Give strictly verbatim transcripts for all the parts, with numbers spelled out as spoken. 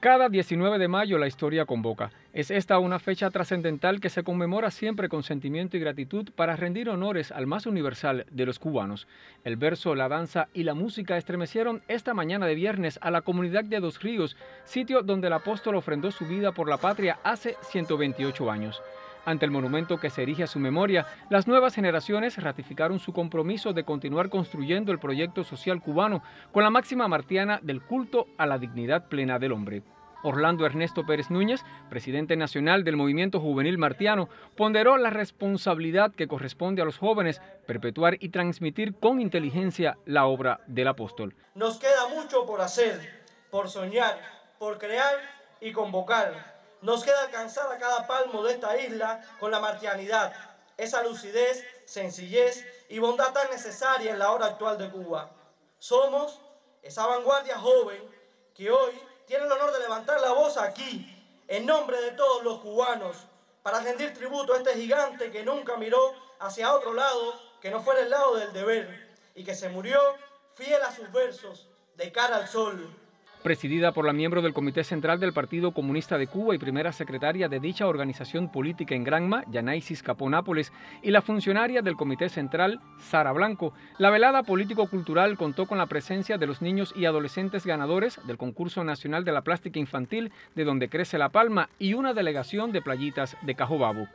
Cada diecinueve de mayo la historia convoca. Es esta una fecha trascendental que se conmemora siempre con sentimiento y gratitud para rendir honores al más universal de los cubanos. El verso, la danza y la música estremecieron esta mañana de viernes a la comunidad de Dos Ríos, sitio donde el apóstol ofrendó su vida por la patria hace ciento veintiocho años. Ante el monumento que se erige a su memoria, las nuevas generaciones ratificaron su compromiso de continuar construyendo el proyecto social cubano con la máxima martiana del culto a la dignidad plena del hombre. Orlando Ernesto Pérez Núñez, presidente nacional del Movimiento Juvenil Martiano, ponderó la responsabilidad que corresponde a los jóvenes perpetuar y transmitir con inteligencia la obra del apóstol. Nos queda mucho por hacer, por soñar, por crear y convocar. Nos queda alcanzar a cada palmo de esta isla con la martianidad, esa lucidez, sencillez y bondad tan necesaria en la hora actual de Cuba. Somos esa vanguardia joven que hoy tiene el honor de levantar la voz aquí, en nombre de todos los cubanos, para rendir tributo a este gigante que nunca miró hacia otro lado que no fuera el lado del deber y que se murió fiel a sus versos, de cara al sol. Presidida por la miembro del Comité Central del Partido Comunista de Cuba y primera secretaria de dicha organización política en Granma, Yanaisis Capó Nápoles, y la funcionaria del Comité Central, Sara Blanco, la velada político-cultural contó con la presencia de los niños y adolescentes ganadores del Concurso Nacional de la Plástica Infantil de Donde Crece la Palma y una delegación de playitas de Cajobabo.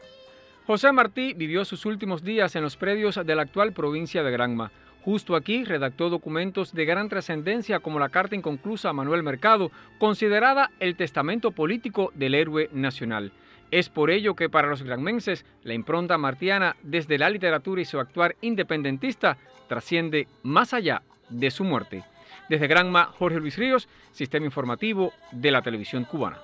José Martí vivió sus últimos días en los predios de la actual provincia de Granma. Justo aquí redactó documentos de gran trascendencia como la carta inconclusa a Manuel Mercado, considerada el testamento político del héroe nacional. Es por ello que para los granmenses la impronta martiana desde la literatura y su actuar independentista trasciende más allá de su muerte. Desde Granma, Jorge Luis Ríos, Sistema Informativo de la Televisión Cubana.